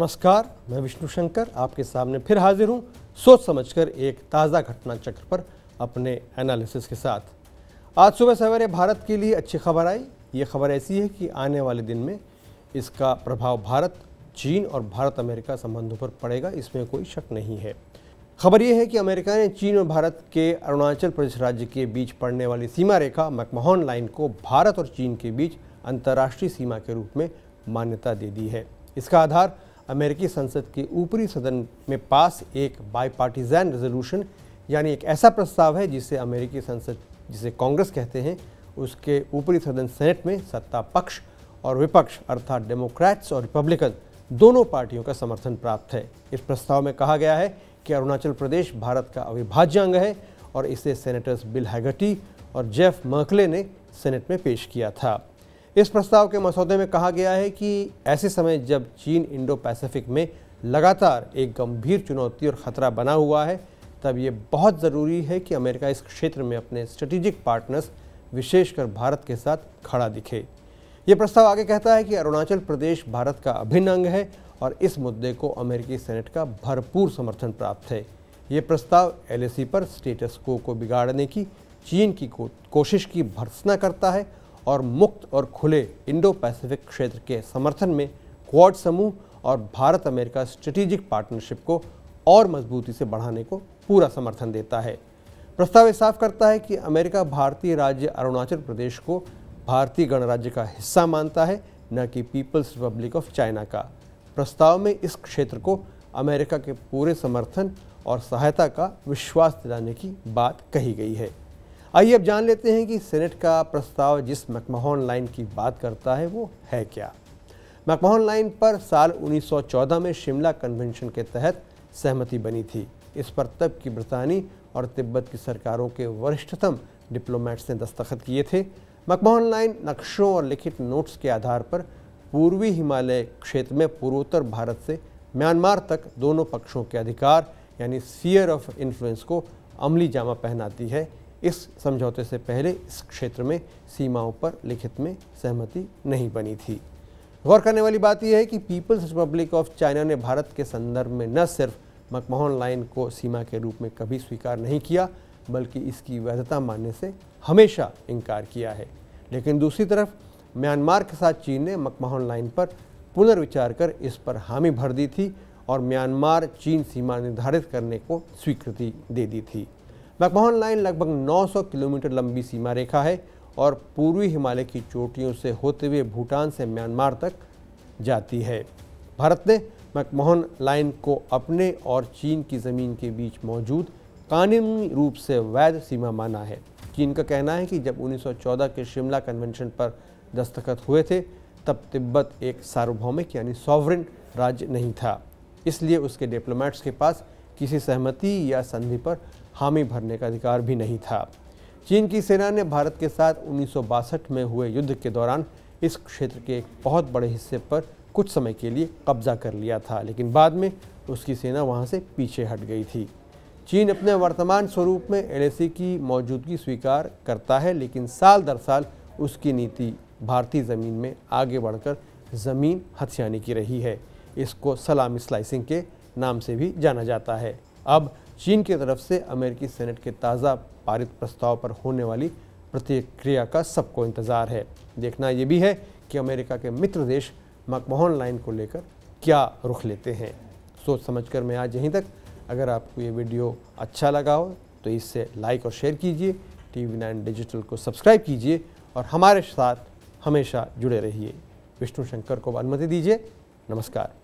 नमस्कार, मैं विष्णु शंकर आपके सामने फिर हाजिर हूँ सोच समझकर एक ताज़ा घटना चक्र पर अपने एनालिसिस के साथ। आज सुबह सवेरे भारत के लिए अच्छी खबर आई। ये खबर ऐसी है कि आने वाले दिन में इसका प्रभाव भारत, चीन और भारत अमेरिका संबंधों पर पड़ेगा, इसमें कोई शक नहीं है। खबर यह है कि अमेरिका ने चीन और भारत के अरुणाचल प्रदेश राज्य के बीच पड़ने वाली सीमा रेखा मैकमोहन लाइन को भारत और चीन के बीच अंतर्राष्ट्रीय सीमा के रूप में मान्यता दे दी है। इसका आधार अमेरिकी संसद के ऊपरी सदन में पास एक बायपार्टीज़ेन रेजोल्यूशन यानी एक ऐसा प्रस्ताव है जिसे अमेरिकी संसद, जिसे कांग्रेस कहते हैं, उसके ऊपरी सदन सेनेट में सत्ता पक्ष और विपक्ष अर्थात डेमोक्रेट्स और रिपब्लिकन दोनों पार्टियों का समर्थन प्राप्त है। इस प्रस्ताव में कहा गया है कि अरुणाचल प्रदेश भारत का अविभाज्य अंग है और इसे सेनेटर्स बिल हैगर्टी और जेफ़ मर्कले ने सेनेट में पेश किया था। इस प्रस्ताव के मसौदे में कहा गया है कि ऐसे समय जब चीन इंडो पैसिफिक में लगातार एक गंभीर चुनौती और ख़तरा बना हुआ है, तब ये बहुत ज़रूरी है कि अमेरिका इस क्षेत्र में अपने स्ट्रेटेजिक पार्टनर्स विशेषकर भारत के साथ खड़ा दिखे। ये प्रस्ताव आगे कहता है कि अरुणाचल प्रदेश भारत का अभिन्न अंग है और इस मुद्दे को अमेरिकी सेनेट का भरपूर समर्थन प्राप्त है। ये प्रस्ताव LAC पर स्टेटस क्वो को बिगाड़ने की चीन की कोशिश की भर्त्सना करता है और मुक्त और खुले इंडो पैसिफिक क्षेत्र के समर्थन में क्वाड समूह और भारत अमेरिका स्ट्रेटेजिक पार्टनरशिप को और मजबूती से बढ़ाने को पूरा समर्थन देता है। प्रस्ताव ये साफ करता है कि अमेरिका भारतीय राज्य अरुणाचल प्रदेश को भारतीय गणराज्य का हिस्सा मानता है, न कि पीपल्स रिपब्लिक ऑफ चाइना का। प्रस्ताव में इस क्षेत्र को अमेरिका के पूरे समर्थन और सहायता का विश्वास दिलाने की बात कही गई है। आइए अब जान लेते हैं कि सेनेट का प्रस्ताव जिस मैकमोहन लाइन की बात करता है वो है क्या। मैकमोहन लाइन पर साल 1914 में शिमला कन्वेंशन के तहत सहमति बनी थी। इस पर तब की ब्रितानी और तिब्बत की सरकारों के वरिष्ठतम डिप्लोमेट्स ने दस्तखत किए थे। मैकमोहन लाइन नक्शों और लिखित नोट्स के आधार पर पूर्वी हिमालय क्षेत्र में पूर्वोत्तर भारत से म्यांमार तक दोनों पक्षों के अधिकार यानी स्फीयर ऑफ इन्फ्लुएंस को अमली जामा पहनाती है। इस समझौते से पहले इस क्षेत्र में सीमाओं पर लिखित में सहमति नहीं बनी थी। गौर करने वाली बात यह है कि पीपल्स रिपब्लिक ऑफ चाइना ने भारत के संदर्भ में न सिर्फ मैकमोहन लाइन को सीमा के रूप में कभी स्वीकार नहीं किया, बल्कि इसकी वैधता मानने से हमेशा इनकार किया है। लेकिन दूसरी तरफ म्यांमार के साथ चीन ने मैकमोहन लाइन पर पुनर्विचार कर इस पर हामी भर दी थी और म्यांमार चीन सीमा निर्धारित करने को स्वीकृति दे दी थी। मैकमोहन लाइन लगभग 900 किलोमीटर लंबी सीमा रेखा है और पूर्वी हिमालय की चोटियों से होते हुए भूटान से म्यांमार तक जाती है। भारत ने मैकमोहन लाइन को अपने और चीन की ज़मीन के बीच मौजूद कानूनी रूप से वैध सीमा माना है। चीन का कहना है कि जब 1914 के शिमला कन्वेंशन पर दस्तखत हुए थे, तब तिब्बत एक सार्वभौमिक यानी सॉवरेन राज्य नहीं था, इसलिए उसके डिप्लोमेट्स के पास किसी सहमति या संधि पर हामी भरने का अधिकार भी नहीं था। चीन की सेना ने भारत के साथ 1962 में हुए युद्ध के दौरान इस क्षेत्र के एक बहुत बड़े हिस्से पर कुछ समय के लिए कब्जा कर लिया था, लेकिन बाद में उसकी सेना वहां से पीछे हट गई थी। चीन अपने वर्तमान स्वरूप में LAC की मौजूदगी स्वीकार करता है, लेकिन साल दर साल उसकी नीति भारतीय ज़मीन में आगे बढ़कर ज़मीन हथियाने की रही है। इसको सलामी स्लाइसिंग के नाम से भी जाना जाता है। अब चीन की तरफ से अमेरिकी सेनेट के ताज़ा पारित प्रस्ताव पर होने वाली प्रतिक्रिया का सबको इंतज़ार है। देखना ये भी है कि अमेरिका के मित्र देश मैकमोहन लाइन को लेकर क्या रुख लेते हैं। सोच समझकर मैं आज यहीं तक। अगर आपको ये वीडियो अच्छा लगा हो तो इससे लाइक और शेयर कीजिए, TV9 डिजिटल को सब्सक्राइब कीजिए और हमारे साथ हमेशा जुड़े रहिए। विष्णु शंकर को अनुमति दीजिए। नमस्कार।